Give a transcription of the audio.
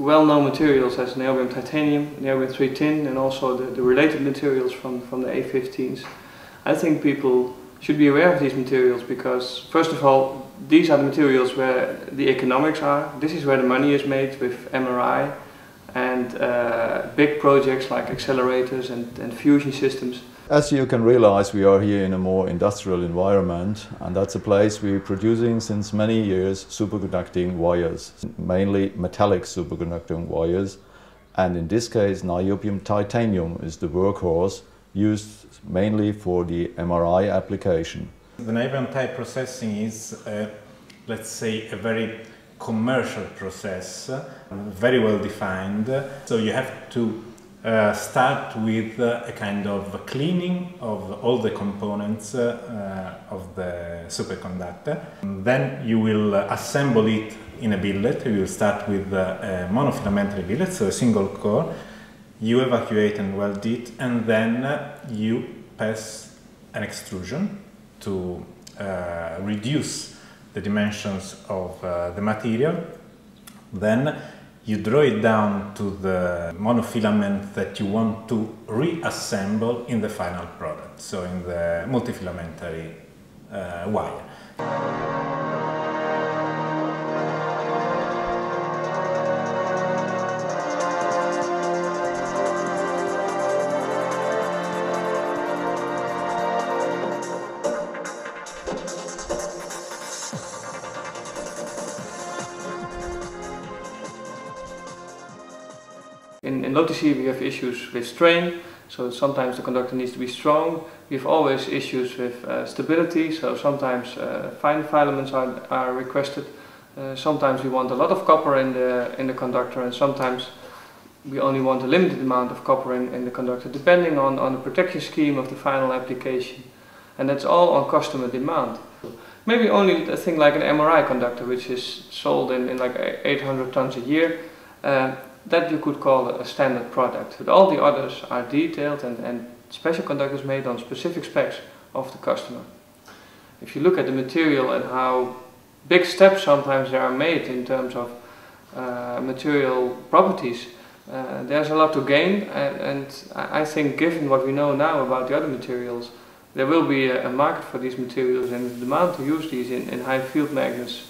well-known materials as niobium-titanium, niobium-3-tin, and also the related materials from the A15s. I think people should be aware of these materials because, first of all, these are the materials where the economics are. This is where the money is made with MRI and big projects like accelerators and fusion systems. As you can realize, we are here in a more industrial environment, and that's a place we're producing since many years superconducting wires, mainly metallic superconducting wires, and in this case niobium-titanium is the workhorse used mainly for the MRI application. The niobium-titanium processing is, let's say, a very commercial process, very well defined, so you have to start with a kind of cleaning of all the components of the superconductor. And then you will assemble it in a billet. You will start with a monofilamentary billet, so a single core. You evacuate and weld it, and then you pass an extrusion to reduce the dimensions of the material. Then you draw it down to the monofilament that you want to reassemble in the final product, so in the multifilamentary wire. In LTC we have issues with strain, so sometimes the conductor needs to be strong. We have always issues with stability, so sometimes fine filaments are requested. Sometimes we want a lot of copper in the conductor, and sometimes we only want a limited amount of copper in the conductor, depending on the protection scheme of the final application. And that's all on customer demand. Maybe only a thing like an MRI conductor, which is sold in like 800 tons a year. That you could call a standard product, but all the others are detailed and special conductors made on specific specs of the customer. If you look at the material and how big steps sometimes they are made in terms of material properties, there's a lot to gain, and I think given what we know now about the other materials, there will be a market for these materials and the demand to use these in high field magnets.